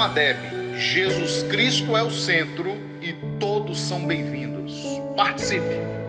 uma DEB, Jesus Cristo é o centro e todos são bem-vindos. Participe!